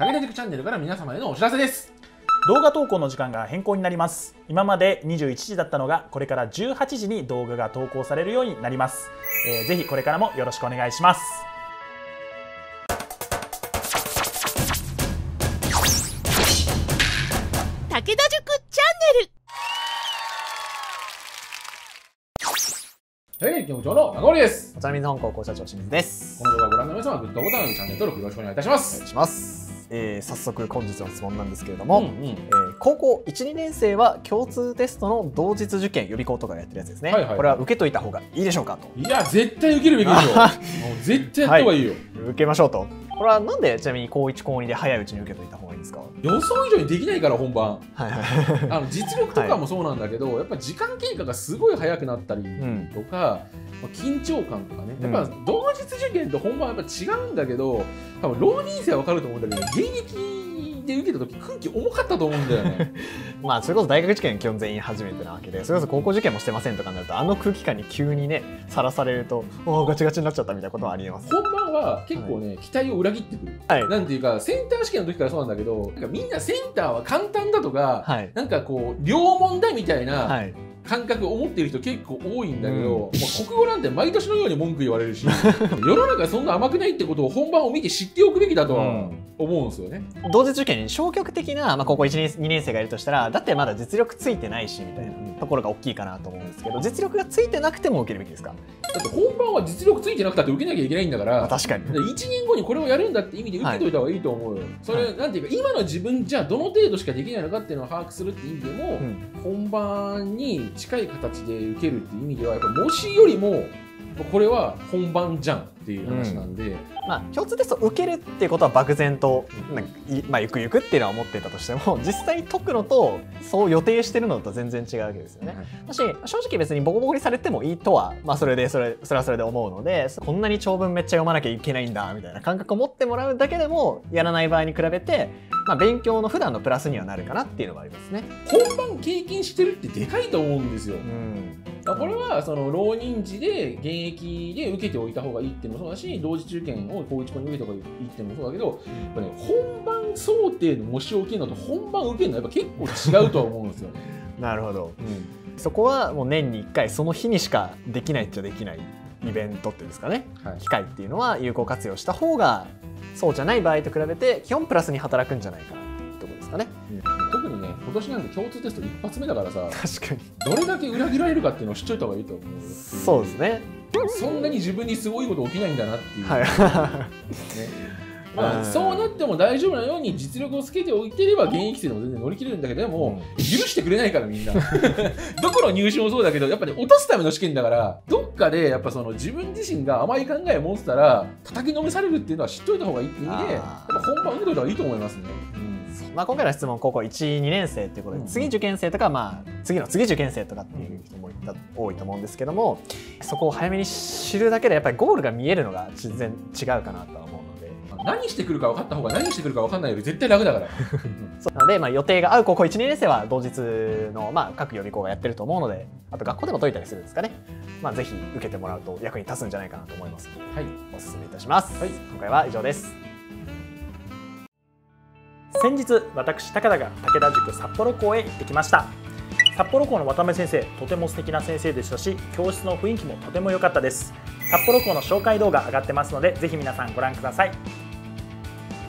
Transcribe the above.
武田塾チャンネルから皆様へのお知らせです。動画投稿の時間が変更になります。今まで21時だったのが、これから18時に動画が投稿されるようになります。ぜひこれからもよろしくお願いします。武田塾チャンネル。局長の名残です。お茶水本校校舎長清水です。この動画をご覧の皆様、グッドボタンのチャンネル登録よろしくお願いいたします。お願いします。早速本日の質問なんですけれども、高校 1,2 年生は共通テストの同日受験予備校とかやってるやつですね。これは受けといた方がいいでしょうかと。いや絶対受けるべきでしょもう絶対やった方がいいよ、はい、受けましょうと。これはなんでちなみに高1高2で早いうちに受けといた方がいいんですか？予想以上にできないから本番、実力とかもそうなんだけど、はい、やっぱ時間経過がすごい早くなったりとか、緊張感とかね、やっぱ同日受験と本番はやっぱ違うんだけど、多分浪人生は分かると思うんだけど、現役で受けた時空気重かったと思うんだよねまあそれこそ大学受験基本全員初めてなわけで、それこそ高校受験もしてませんとかになると、あの空気感に急にねさらされると、おガチガチになっちゃったみたいなことはありえます。本番は結構ね、はい、期待を裏切ってくる、はい、なんていうかセンター試験の時からそうなんだけど、なんかみんなセンターは簡単だとか、はい、なんかこう両問だみたいな、はい、感覚を持っている人結構多いんだけど、もう国語なんて毎年のように文句言われるし世の中そんな甘くないってことを本番を見て知っておくべきだとは思うんですよね。同日受験に消極的な、高校1、2年生がいるとしたら、だってまだ実力ついてないしみたいなところが大きいかなと思うんですけど、実力がついてなくても受けるべきですか？だって本番は実力ついてなくたって受けなきゃいけないんだから、確かに1年後にこれをやるんだって意味で受けといた方がいいと思うよ、はい、それなんていうか、今の自分じゃどの程度しかできないのかっていうのを把握するって意味でも、本番に近い形で受けるっていう意味では、やっぱ模試よりもこれは本番じゃんっていう話なんで、共通テストを受けるっていうことは漠然と、ゆくゆくっていうのは思ってたとしても、実際解くのとそう予定してるのと全然違うわけですよね。だし、正直別にボコボコにされてもいいとは、それはそれで思うので、こんなに長文めっちゃ読まなきゃいけないんだみたいな感覚を持ってもらうだけでも、やらない場合に比べて、勉強の普段のプラスにはなるかなっていうのがありますね。本番経験してるってでかいと思うんですよ。これはその浪人時で現役で受けておいた方がいいっていうのもそうだし、同時受験を高1高2受けた方がいいっていうのもそうだけど、やっぱね、本番想定の模試を受けるのと本番受けるのはやっぱ結構違うとは思うんですよねなるほど、そこはもう年に1回その日にしかできないっちゃできないイベントっていうんですかね、はい、機会っていうのは有効活用した方が、そうじゃない場合と比べて基本プラスに働くんじゃないかなってことですかね。特にね、今年なんて共通テスト一発目だからさ、確かにどれだけ裏切られるかっていうのを知っといた方がいいと思う。そうですね。そんなに自分にすごいこと起きないんだなっていう、そうなっても大丈夫なように実力をつけておいてれば、現役生でも全然乗り切れるんだけど、でも許してくれないからみんなどこの入試もそうだけど、やっぱり、落とすための試験だから、どっかでやっぱその自分自身が甘い考えを持ってたら叩きのめされるっていうのは知っといた方がいいっていう意味で、やっぱ本番受けといた方がいいと思いますね。今回の質問、高校1、2年生ということで、次受験生とか、次の次受験生とかっていう人も多いと思うんですけども、そこを早めに知るだけで、やっぱりゴールが見えるのが全然違うかなとは思うので、何してくるか分かった方が何してくるか分かんないより絶対楽だからそうなので、予定が合う高校1、2年生は同日の、各予備校がやってると思うので、あと学校でも解いたりするんですかね、ぜひ受けてもらうと役に立つんじゃないかなと思いますので、おすすめいたします。今回は以上です。先日、私高田が武田塾札幌校へ行ってきました。札幌校の渡辺先生、とても素敵な先生でしたし、教室の雰囲気もとても良かったです。札幌校の紹介動画上がってますので、ぜひ皆さんご覧ください。